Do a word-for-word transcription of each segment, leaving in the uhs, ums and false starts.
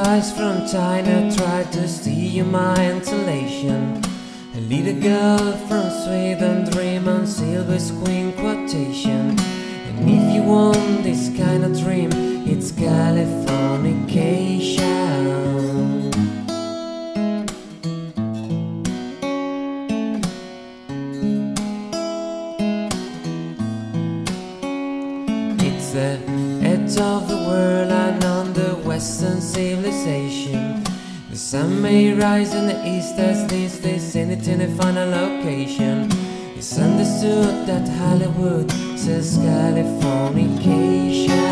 spies from China tried to steal my insulation. A little girl from Sweden dream on silver screen quotation. And if you want this kind of dream, it's Californication. It's the edge of the world and on the Western civilization. The sun may rise in the east as this vicinity in the final location. It's understood that Hollywood says Californication.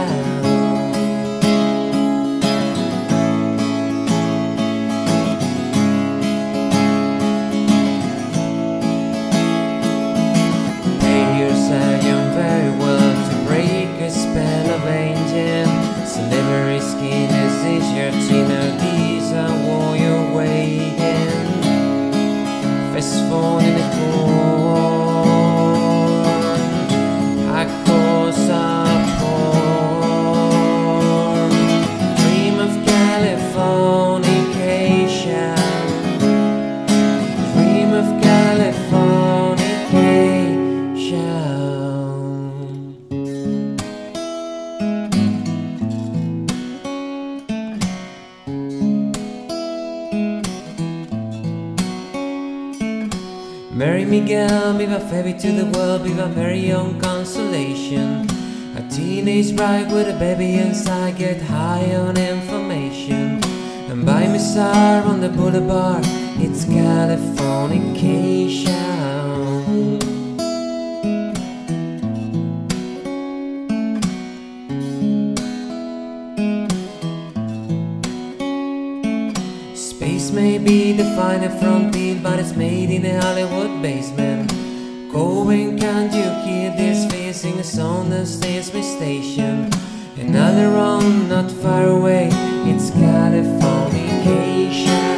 Payers have done very well to break a spell of angel. Slavery skin is easier to know these are war you're waiting. Fist fall in the core. Marry me girl, viva Febby to the world, viva Mary on consolation. A teenage bride with a baby inside, get high on information. And buy me sour on the boulevard, it's Californication. Space may be the final frontier, but it's made in a Hollywood basement. Going, can't you hear this fear? Sing a song that stays my station. Another round, not far away, it's Californication.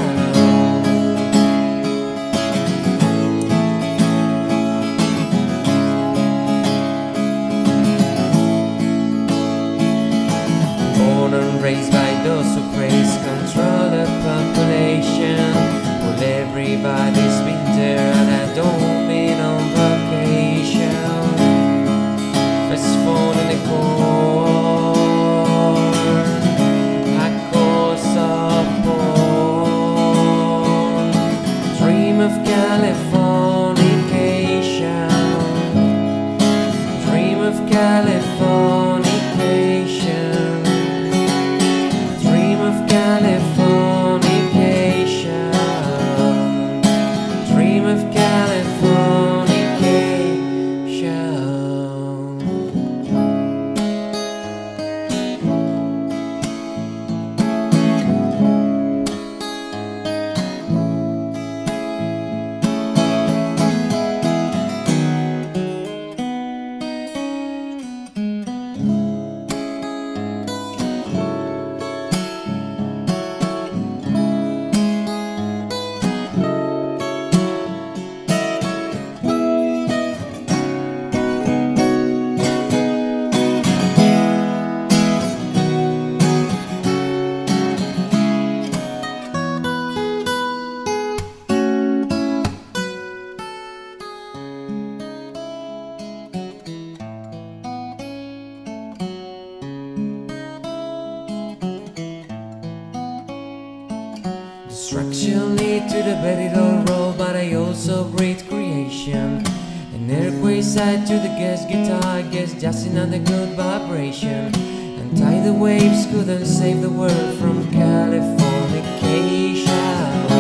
Raised by those who praise, control the population. Well, everybody's been there, and I don't mean on vacation. First fall in the corn, I cause a porn. Dream of Californication. Dream of Californication. Californication, dream of Californication. Destruction lead to the vertical road, but I also great creation. An earthquake side to the gas guitar, guess just another good vibration. And tidal waves couldn't save the world from Californication.